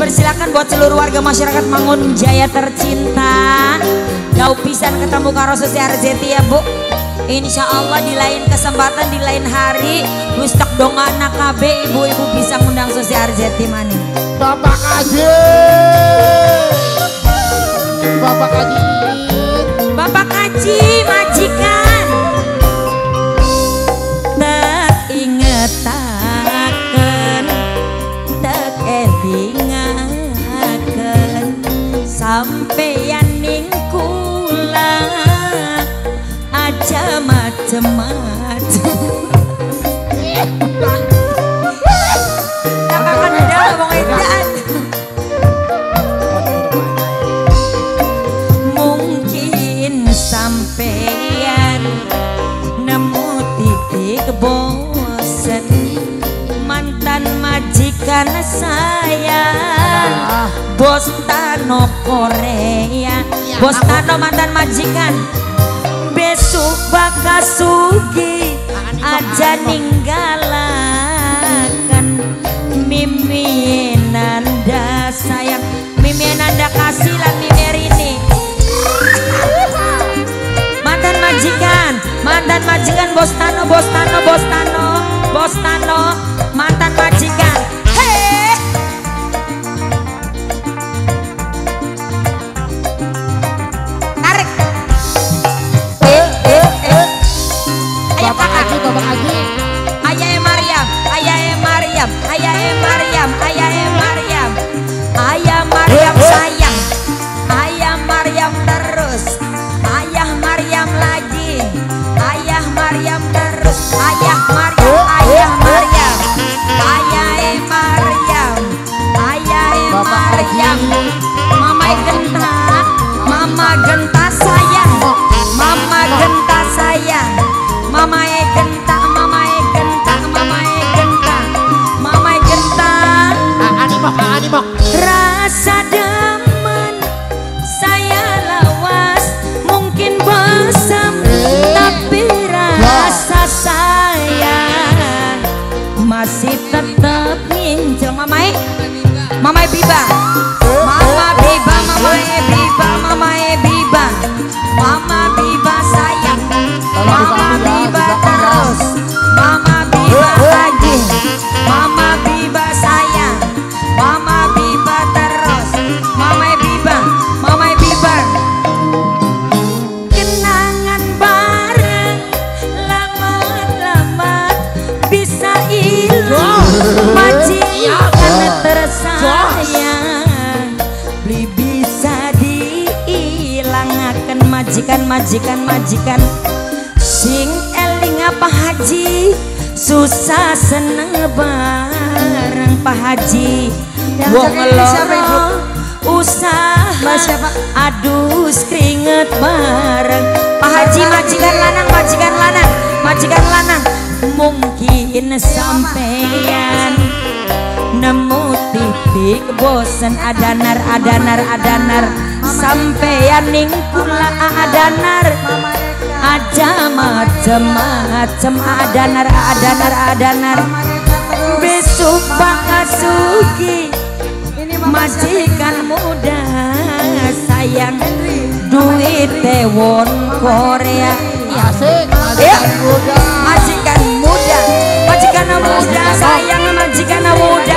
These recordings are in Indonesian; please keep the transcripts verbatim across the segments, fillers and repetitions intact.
dipersilakan buat seluruh warga masyarakat Mangun Jaya tercinta. Jauh pisan ketemu karo Susy Arzetty ya Bu. Insya Allah di lain kesempatan, di lain hari mustak dongana K B ibu-ibu bisa ngundang Susy Arzetty maning. Bapak Kaji, Bapak Kaji, Bapak Kaji majikan. Tak inget takkan, tak elingakan sampeyan ning kula. Macem-macem tak akan ada ngomong edaan. Mungkin sampeyan nemu titik bosen mantan majikan saya Bos Tano Korea, Bos Tano mantan majikan. Besok bakal sugi aja ninggalakan mimien anda sayang, mimien anda kasih lah mimien ini. Mantan majikan, mantan majikan Bos Tano, Bos Tano, Bos Tano, Bos Tano, mantan majikan. Hei, tarik. Ayahe Maryam, ayahe Maryam, ayah Maryam sayang, ayah Maryam terus, ayah Maryam lagi, ayah Maryam terus, ayah Maryam, ayah Maryam, ayahe Maryam, ayahe Maryam, mama genta, mama genta sayang, mama genta sayang, mama genta, mama genta, mama genta. Rasa demen saya lawas, mungkin bosan, tapi rasa sayang masih tetap ngincil. Mamae, mamae biba, mama biba, mamae biba, mamae biba, mama biba sayang, mama biba terus, mama biba lagi, mama biba sayang. Mama biba terus, mama biba, mama biba. Kenangan bareng lama-lama bisa hilang. Majikan tersayang, beli bisa dihilangkan majikan, majikan, majikan. Sing eling apa haji, susah seneng bareng Pak Haji. Wong loro usaha aduh keringet bareng Pak Haji majikan lanang, majikan lanang, majikan lanang. Mungkin sampeyan nemu titik bosen adanar, adanar, adanar sampeyan ning kula adanar aja macem-macem adanar, adanar, adanar. Besok bakal sugi majikan muda sayang, duit tewon Korea. Majikan muda, majikan muda sayang, majikan muda,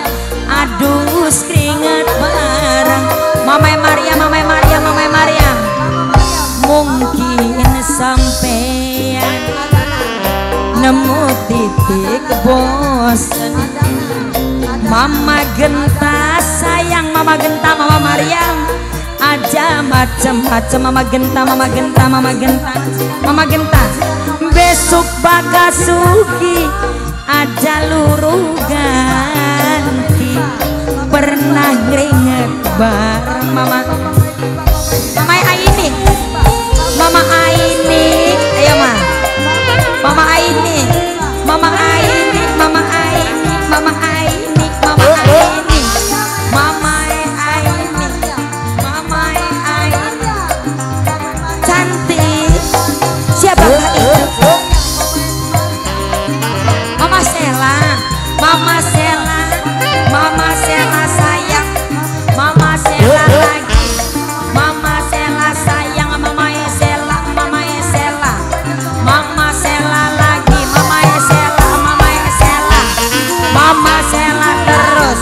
aduh keringat bareng Mamae Maryam, Mamae Maryam, Mamae Maryam. Mungkin sampai nemu titik bosen Mama Genta sayang, Mama Genta, Mama Maryam aja macem-macem Mama Genta, Mama Genta, Mama Genta, Mama Genta. Besok Bagasuki aja luruh ganti pernah ngeringet bareng Mama Mama Aini, Mama Aini, ayo Ma Mama Aini, Mama Aini, Mama Aini, Mama Aini, Mama Aini, Mama Aini, Mama Aini, cantik. Siapa itu? Mama Sela, Mama Sela, Mama Sela sayang, Mama Sela lagi, Mama Sela sayang, Mama Sela, Mama Sela, Mama Sela. Mama Sela terus,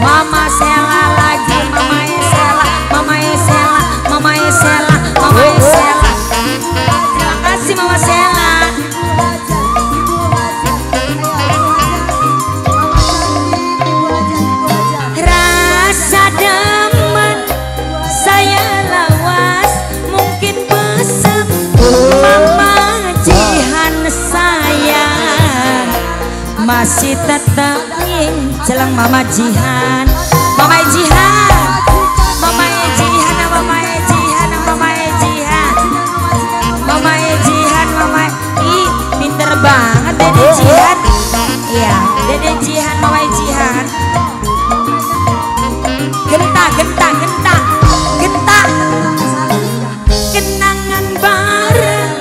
Mama Sela lagi, Mama Sela, Mama Sela, Mama Sela, Mama Sela. Terima kasih Mama Sela. Rasa demen saya lawas mungkin pesem Mama Jihan sayang masih tetap jelang Mama Jihan, Mama Jihan, Mama Jihan, Mama Jihan, Mama Jihan, Mama Jihan, Mama I, pinter banget Dede Jihan, iya Dede Jihan, Mama Jihan, genta, genta, genta, genta, kenangan bareng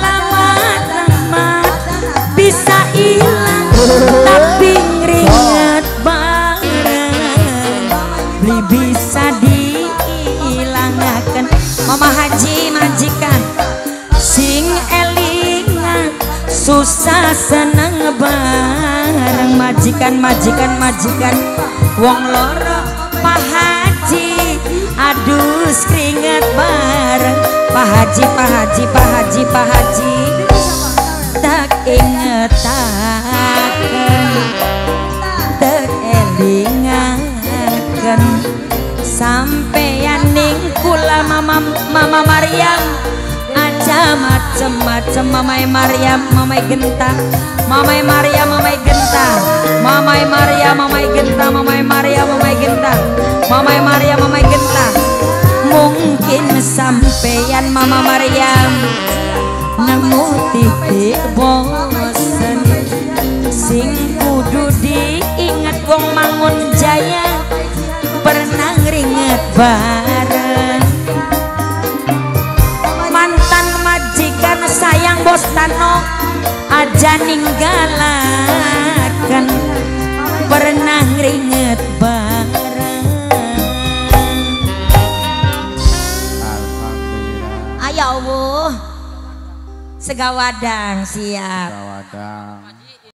lama-lama bisa hilang tapi ngeri. Bisa dihilangkan Mama Haji majikan sing elingan susah seneng bareng majikan majikan majikan wong loro Pak Haji aduh keringet bareng Pak Haji Pak Haji Pak Haji Pak Haji tak ingetaken tak elingaken sampeyan ning kula Mama Mama Maryam aja macem-macem Mamae Maryam, Mamae Genta, Mamae Maryam, Mamae Genta, Mamae Maryam, Mamae Genta, Mamae Maryam, Mamae Genta, Mamae Maryam, Mamae Genta. Mungkin sampeyan Mama Maryam nemu titik bosen sing kudu diinget wong mangun jaya pernah ngeringet bareng mantan majikan sayang Bos Tano aja ninggalakan pernah ngeringet bareng. Alhamdulillah. Ayo Allah segawadang siap segawadang.